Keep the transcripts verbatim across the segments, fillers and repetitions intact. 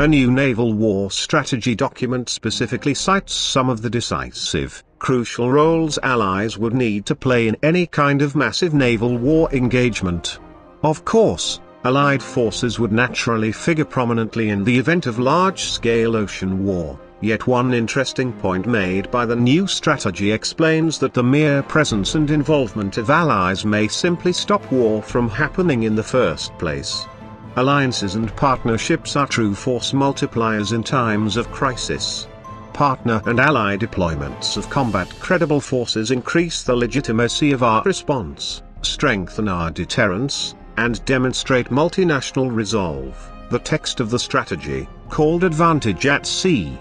A new naval war strategy document specifically cites some of the decisive, crucial roles allies would need to play in any kind of massive naval war engagement. Of course, Allied forces would naturally figure prominently in the event of large-scale ocean war, yet one interesting point made by the new strategy explains that the mere presence and involvement of allies may simply stop war from happening in the first place. Alliances and partnerships are true force multipliers in times of crisis. Partner and ally deployments of combat-credible forces increase the legitimacy of our response, strengthen our deterrence, and demonstrate multinational resolve. The text of the strategy, called Advantage at Sea,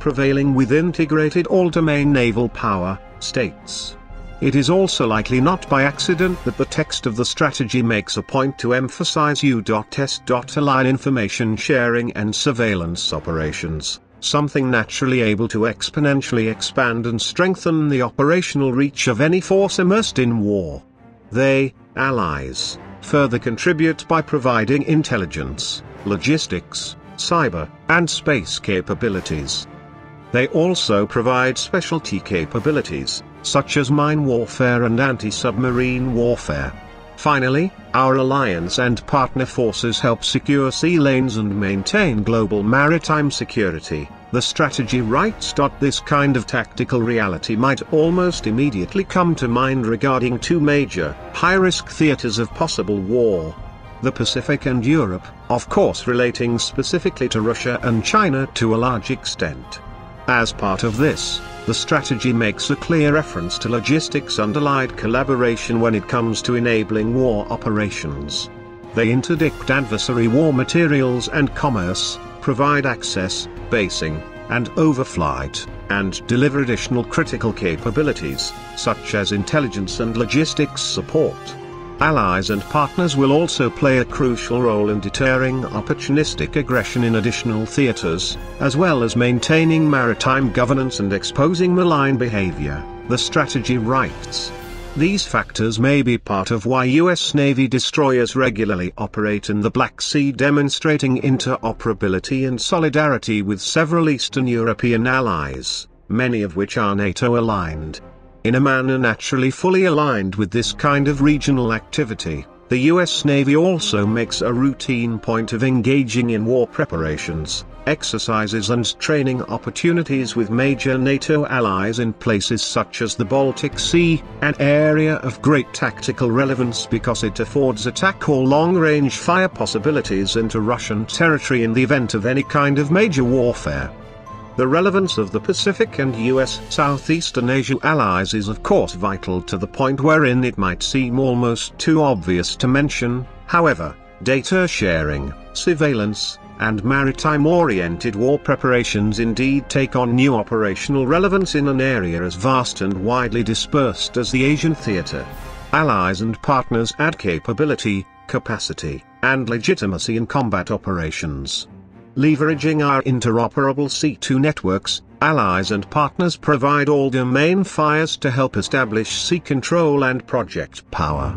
prevailing with integrated all-domain naval power, states. It is also likely not by accident that the text of the strategy makes a point to emphasize U S allied information sharing and surveillance operations, something naturally able to exponentially expand and strengthen the operational reach of any force immersed in war. They, allies, further contribute by providing intelligence, logistics, cyber, and space capabilities. They also provide specialty capabilities, such as mine warfare and anti-submarine warfare. Finally, our alliance and partner forces help secure sea lanes and maintain global maritime security, the strategy writes. This kind of tactical reality might almost immediately come to mind regarding two major, high-risk theaters of possible war. The Pacific and Europe, of course relating specifically to Russia and China to a large extent. As part of this, the strategy makes a clear reference to logistics and allied collaboration when it comes to enabling war operations. They interdict adversary war materials and commerce, provide access, basing, and overflight, and deliver additional critical capabilities, such as intelligence and logistics support. Allies and partners will also play a crucial role in deterring opportunistic aggression in additional theaters, as well as maintaining maritime governance and exposing malign behavior, the strategy writes. These factors may be part of why U S Navy destroyers regularly operate in the Black Sea, demonstrating interoperability and solidarity with several Eastern European allies, many of which are NATO-aligned. In a manner naturally fully aligned with this kind of regional activity, the U S Navy also makes a routine point of engaging in war preparations, exercises and training opportunities with major NATO allies in places such as the Baltic Sea, an area of great tactical relevance because it affords attack or long-range fire possibilities into Russian territory in the event of any kind of major warfare. The relevance of the Pacific and U S Southeastern Asia allies is of course vital to the point wherein it might seem almost too obvious to mention. However, data sharing, surveillance, and maritime-oriented war preparations indeed take on new operational relevance in an area as vast and widely dispersed as the Asian theater. Allies and partners add capability, capacity, and legitimacy in combat operations. Leveraging our interoperable C two networks, allies and partners provide all-domain fires to help establish sea control and project power.